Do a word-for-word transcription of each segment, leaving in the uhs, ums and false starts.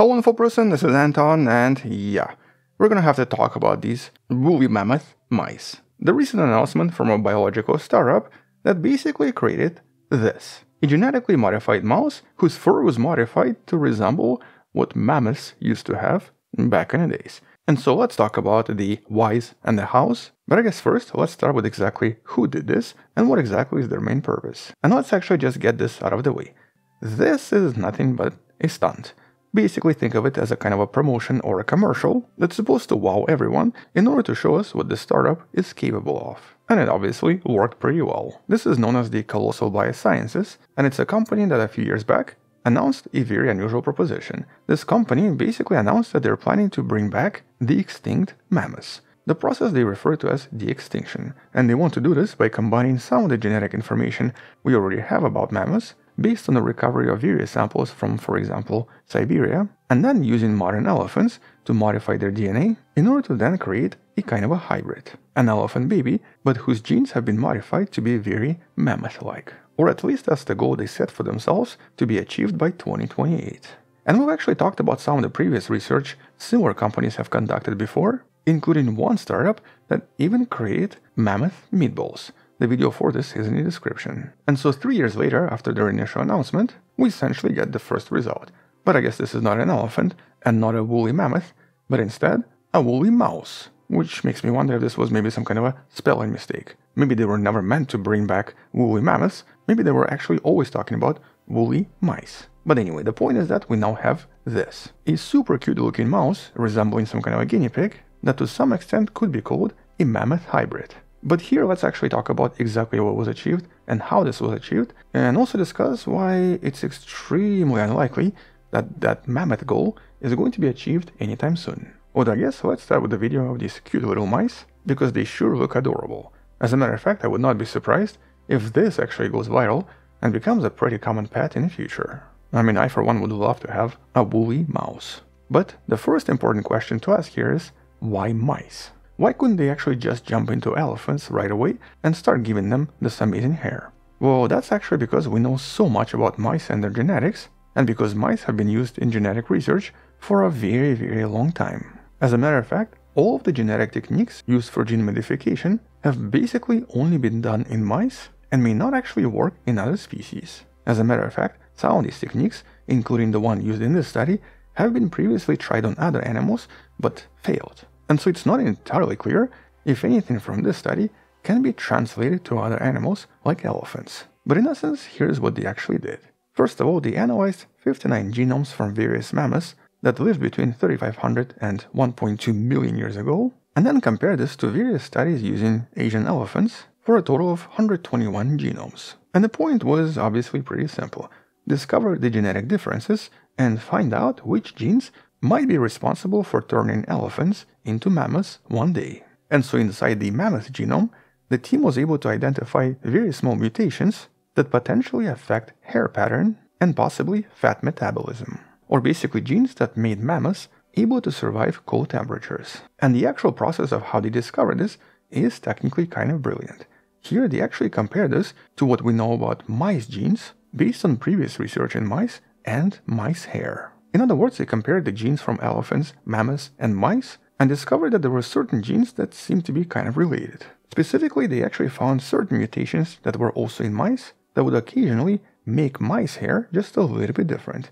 Hello wonderful person, this is Anton, and yeah, we're gonna have to talk about these woolly mammoth mice. The recent announcement from a biological startup that basically created this. A genetically modified mouse whose fur was modified to resemble what mammoths used to have back in the days. And so let's talk about the whys and the hows, but I guess first let's start with exactly who did this and what exactly is their main purpose. And let's actually just get this out of the way. This is nothing but a stunt. Basically think of it as a kind of a promotion or a commercial that's supposed to wow everyone in order to show us what the startup is capable of. And it obviously worked pretty well. This is known as the Colossal Biosciences, and it's a company that a few years back announced a very unusual proposition. This company basically announced that they're planning to bring back the extinct mammoths. The process they refer to as de-extinction, and they want to do this by combining some of the genetic information we already have about mammoths based on the recovery of various samples from, for example, Siberia, and then using modern elephants to modify their D N A in order to then create a kind of a hybrid. An elephant baby, but whose genes have been modified to be very mammoth-like. Or at least that's the goal they set for themselves to be achieved by twenty twenty-eight. And we've actually talked about some of the previous research similar companies have conducted before, including one startup that even created mammoth meatballs. The video for this is in the description. And so three years later, after their initial announcement, we essentially get the first result. But I guess this is not an elephant and not a woolly mammoth, but instead a woolly mouse. Which makes me wonder if this was maybe some kind of a spelling mistake. Maybe they were never meant to bring back woolly mammoths, maybe they were actually always talking about woolly mice. But anyway, the point is that we now have this. A super cute looking mouse resembling some kind of a guinea pig that to some extent could be called a mammoth hybrid. But here let's actually talk about exactly what was achieved and how this was achieved, and also discuss why it's extremely unlikely that that mammoth goal is going to be achieved anytime soon. Well, I guess let's start with the video of these cute little mice, because they sure look adorable. As a matter of fact, I would not be surprised if this actually goes viral and becomes a pretty common pet in the future. I mean, I for one would love to have a woolly mouse. But the first important question to ask here is, why mice? Why couldn't they actually just jump into elephants right away and start giving them this amazing hair? Well, that's actually because we know so much about mice and their genetics, and because mice have been used in genetic research for a very, very long time. As a matter of fact, all of the genetic techniques used for gene modification have basically only been done in mice and may not actually work in other species. As a matter of fact, some of these techniques, including the one used in this study, have been previously tried on other animals but failed. And so it's not entirely clear if anything from this study can be translated to other animals like elephants. But in essence, here's what they actually did. First of all, they analyzed fifty-nine genomes from various mammoths that lived between thirty-five hundred and one point two million years ago, and then compared this to various studies using Asian elephants for a total of one hundred twenty-one genomes. And the point was obviously pretty simple. Discover the genetic differences and find out which genes might be responsible for turning elephants into mammoths one day. And so inside the mammoth genome, the team was able to identify very small mutations that potentially affect hair pattern and possibly fat metabolism, or basically genes that made mammoths able to survive cold temperatures. And the actual process of how they discovered this is technically kind of brilliant. Here they actually compare this to what we know about mice genes based on previous research in mice and mice hair. In other words, they compared the genes from elephants, mammoths, and mice and discovered that there were certain genes that seemed to be kind of related. Specifically, they actually found certain mutations that were also in mice that would occasionally make mice hair just a little bit different.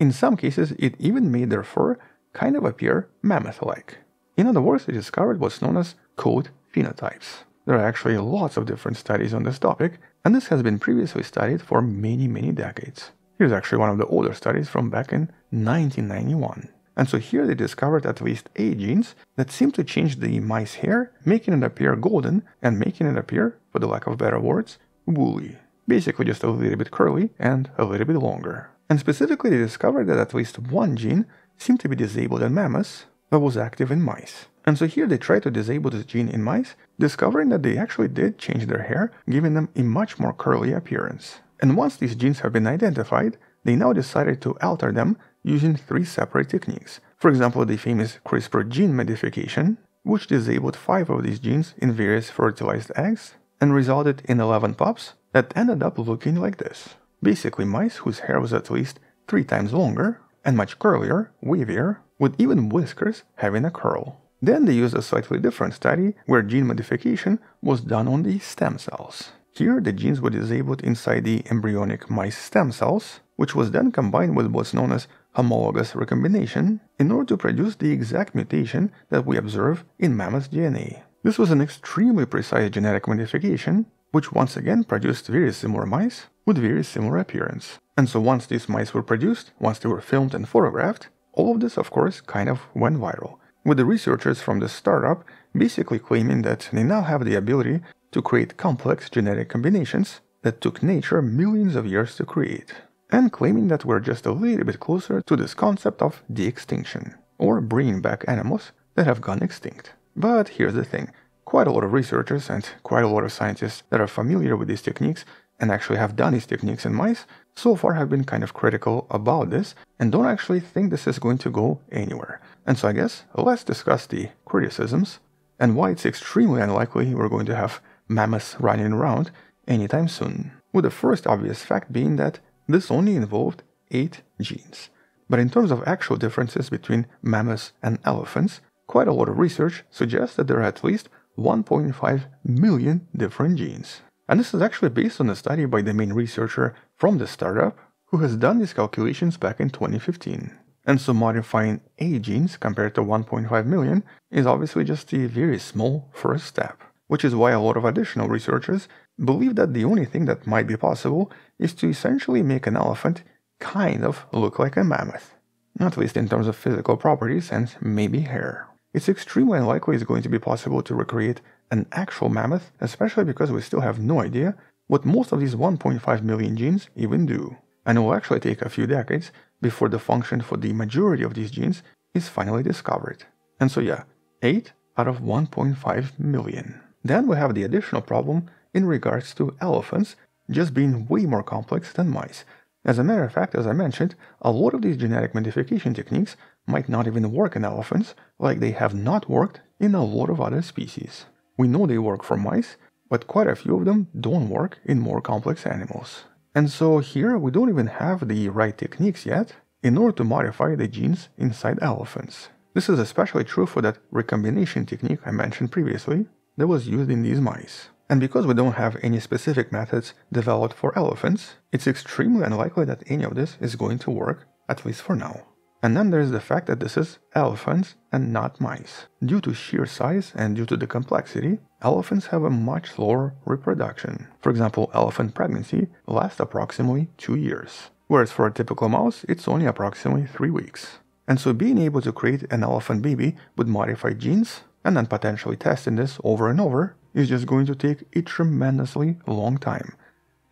In some cases, it even made their fur kind of appear mammoth-like. In other words, they discovered what's known as coat phenotypes. There are actually lots of different studies on this topic, and this has been previously studied for many, many decades. Here's actually one of the older studies from back in nineteen ninety-one. And so here they discovered at least eight genes that seem to change the mice hair, making it appear golden and making it appear, for the lack of better words, woolly. Basically just a little bit curly and a little bit longer. And specifically they discovered that at least one gene seemed to be disabled in mammoths but was active in mice. And so here they tried to disable this gene in mice, discovering that they actually did change their hair, giving them a much more curly appearance. And once these genes have been identified, they now decided to alter them using three separate techniques. For example, the famous CRISPR gene modification, which disabled five of these genes in various fertilized eggs and resulted in eleven pups that ended up looking like this. Basically mice whose hair was at least three times longer, and much curlier, wavier, with even whiskers having a curl. Then they used a slightly different study where gene modification was done on the stem cells. Here the genes were disabled inside the embryonic mice stem cells, which was then combined with what's known as homologous recombination in order to produce the exact mutation that we observe in mammoth D N A. This was an extremely precise genetic modification, which once again produced very similar mice with very similar appearance. And so once these mice were produced, once they were filmed and photographed, all of this of course kind of went viral, with the researchers from the startup basically claiming that they now have the ability to create complex genetic combinations that took nature millions of years to create, and claiming that we're just a little bit closer to this concept of de-extinction, or bringing back animals that have gone extinct. But here's the thing, quite a lot of researchers and quite a lot of scientists that are familiar with these techniques and actually have done these techniques in mice so far have been kind of critical about this and don't actually think this is going to go anywhere. And so I guess let's discuss the criticisms and why it's extremely unlikely we're going to have mammoths running around anytime soon. With the first obvious fact being that this only involved eight genes. But in terms of actual differences between mammoths and elephants, quite a lot of research suggests that there are at least one point five million different genes. And this is actually based on a study by the main researcher from the startup who has done these calculations back in twenty fifteen. And so modifying eight genes compared to one point five million is obviously just a very small first step, which is why a lot of additional researchers believe that the only thing that might be possible is to essentially make an elephant kind of look like a mammoth, at least in terms of physical properties and maybe hair. It's extremely unlikely it's going to be possible to recreate an actual mammoth, especially because we still have no idea what most of these one point five million genes even do, and it will actually take a few decades before the function for the majority of these genes is finally discovered. And so yeah, eight out of one point five million. Then we have the additional problem in regards to elephants just being way more complex than mice. As a matter of fact, as I mentioned, a lot of these genetic modification techniques might not even work in elephants, like they have not worked in a lot of other species. We know they work for mice, but quite a few of them don't work in more complex animals. And so here we don't even have the right techniques yet in order to modify the genes inside elephants. This is especially true for that recombination technique I mentioned previously that was used in these mice. And because we don't have any specific methods developed for elephants, it's extremely unlikely that any of this is going to work, at least for now. And then there's the fact that this is elephants and not mice. Due to sheer size and due to the complexity, elephants have a much slower reproduction. For example, elephant pregnancy lasts approximately two years, whereas for a typical mouse it's only approximately three weeks. And so being able to create an elephant baby with modified genes and then potentially testing this over and over is just going to take a tremendously long time.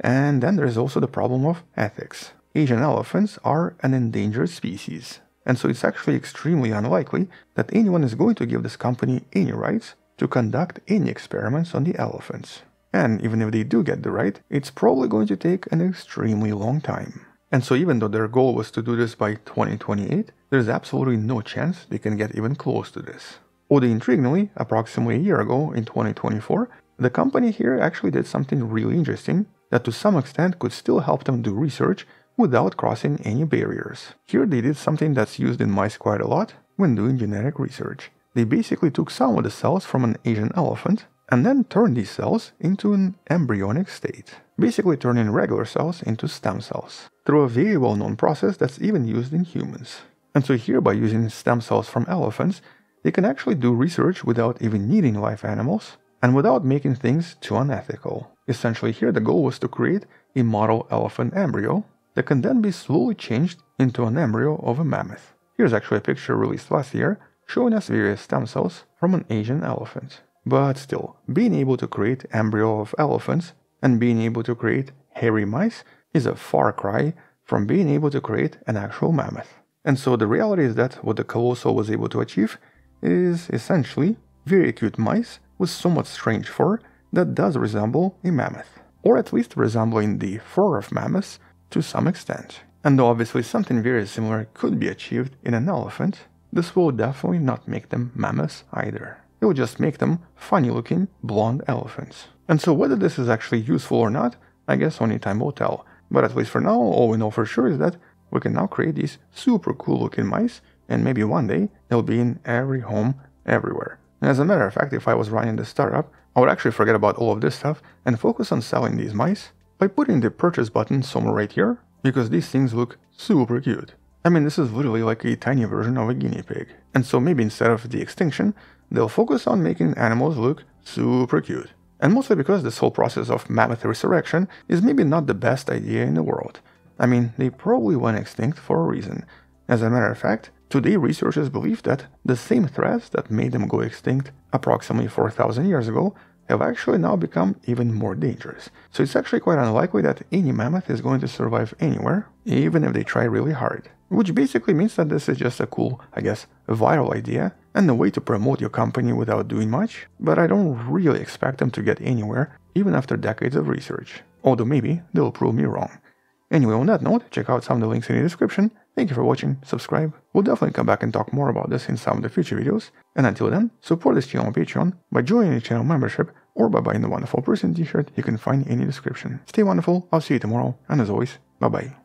And then there's also the problem of ethics. Asian elephants are an endangered species, and so it's actually extremely unlikely that anyone is going to give this company any rights to conduct any experiments on the elephants. And even if they do get the right, it's probably going to take an extremely long time. And so even though their goal was to do this by twenty twenty-eight, there's absolutely no chance they can get even close to this. Although intriguingly, approximately a year ago in twenty twenty-four, the company here actually did something really interesting that to some extent could still help them do research without crossing any barriers. Here they did something that's used in mice quite a lot when doing genetic research. They basically took some of the cells from an Asian elephant and then turned these cells into an embryonic state, basically turning regular cells into stem cells, through a very well-known process that's even used in humans. And so here by using stem cells from elephants, they can actually do research without even needing live animals and without making things too unethical. Essentially here the goal was to create a model elephant embryo that can then be slowly changed into an embryo of a mammoth. Here's actually a picture released last year showing us various stem cells from an Asian elephant. But still, being able to create embryo of elephants and being able to create hairy mice is a far cry from being able to create an actual mammoth. And so the reality is that what the Colossal was able to achieve is essentially very cute mice with somewhat strange fur that does resemble a mammoth, or at least resembling the fur of mammoths to some extent. And though obviously something very similar could be achieved in an elephant, this will definitely not make them mammoths either. It will just make them funny-looking blonde elephants. And so whether this is actually useful or not, I guess only time will tell. But at least for now, all we know for sure is that We can now create these super cool looking mice, and maybe one day they'll be in every home everywhere. And as a matter of fact, if I was running this startup, I would actually forget about all of this stuff and focus on selling these mice by putting the purchase button somewhere right here, because these things look super cute. I mean, this is literally like a tiny version of a guinea pig. And so maybe instead of the extinction, they'll focus on making animals look super cute. And mostly because this whole process of mammoth resurrection is maybe not the best idea in the world. I mean, they probably went extinct for a reason. As a matter of fact, today researchers believe that the same threats that made them go extinct approximately four thousand years ago have actually now become even more dangerous. So it's actually quite unlikely that any mammoth is going to survive anywhere, even if they try really hard. Which basically means that this is just a cool, I guess, viral idea and a way to promote your company without doing much, but I don't really expect them to get anywhere, even after decades of research. Although maybe they'll prove me wrong. Anyway, on that note, check out some of the links in the description. Thank you for watching, subscribe, we'll definitely come back and talk more about this in some of the future videos, and until then, support this channel on Patreon by joining the channel membership or by buying the Wonderful Person t-shirt you can find in the description. Stay wonderful, I'll see you tomorrow, and as always, bye bye.